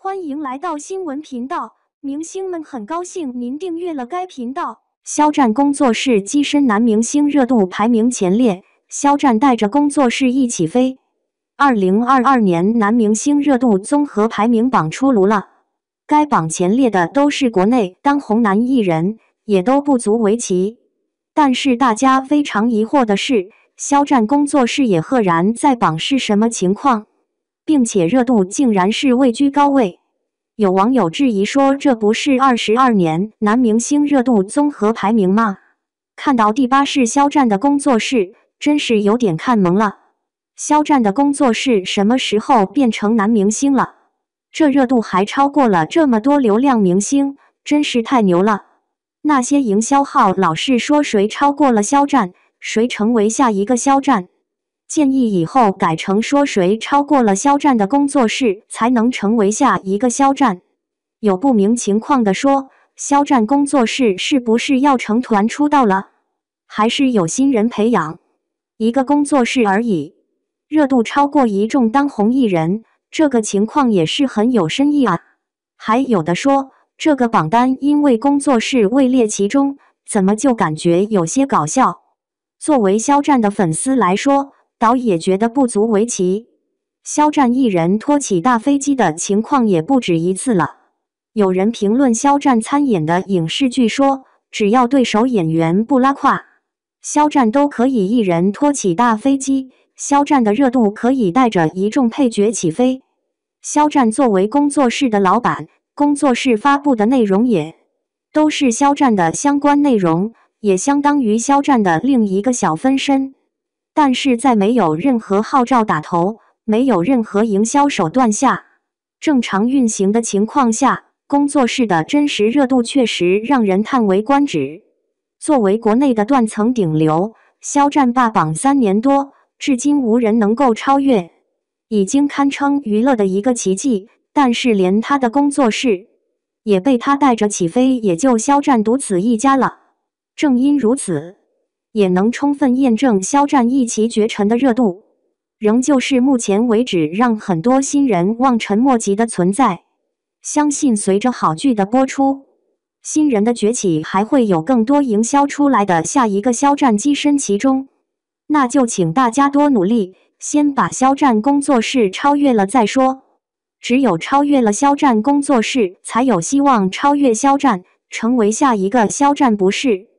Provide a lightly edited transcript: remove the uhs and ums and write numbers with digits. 欢迎来到新闻频道，明星们很高兴您订阅了该频道。肖战工作室跻身男明星热度排名前列，肖战带着工作室一起飞。2022年男明星热度综合排名榜出炉了，该榜前列的都是国内当红男艺人，也都不足为奇。但是大家非常疑惑的是，肖战工作室也赫然在榜是什么情况？ 并且热度竟然是位居高位，有网友质疑说：“这不是22年男明星热度综合排名吗？”看到第8是肖战的工作室，真是有点看懵了。肖战的工作室什么时候变成男明星了？这热度还超过了这么多流量明星，真是太牛了！那些营销号老是说谁超过了肖战，谁成为下一个肖战。 建议以后改成说谁超过了肖战的工作室才能成为下一个肖战。有不明情况的说，肖战工作室是不是要成团出道了？还是有新人培养？一个工作室而已，热度超过一众当红艺人，这个情况也是很有深意啊。还有的说，这个榜单因为工作室位列其中，怎么就感觉有些搞笑？作为肖战的粉丝来说， 倒也觉得不足为奇，肖战一人托起大飞机的情况也不止一次了。有人评论肖战参演的影视剧说，只要对手演员不拉胯，肖战都可以一人托起大飞机。肖战的热度可以带着一众配角起飞。肖战作为工作室的老板，工作室发布的内容也都是肖战的相关内容，也相当于肖战的另一个小分身。 但是在没有任何号召打头、没有任何营销手段下，正常运行的情况下，工作室的真实热度确实让人叹为观止。作为国内的断层顶流，肖战霸榜3年多，至今无人能够超越，已经堪称娱乐的一个奇迹。但是连他的工作室也被他带着起飞，也就肖战独此一家了。正因如此， 也能充分验证肖战一骑绝尘的热度，仍旧是目前为止让很多新人望尘莫及的存在。相信随着好剧的播出，新人的崛起，还会有更多营销出来的下一个肖战跻身其中。那就请大家多努力，先把肖战工作室超越了再说。只有超越了肖战工作室，才有希望超越肖战，成为下一个肖战，不是？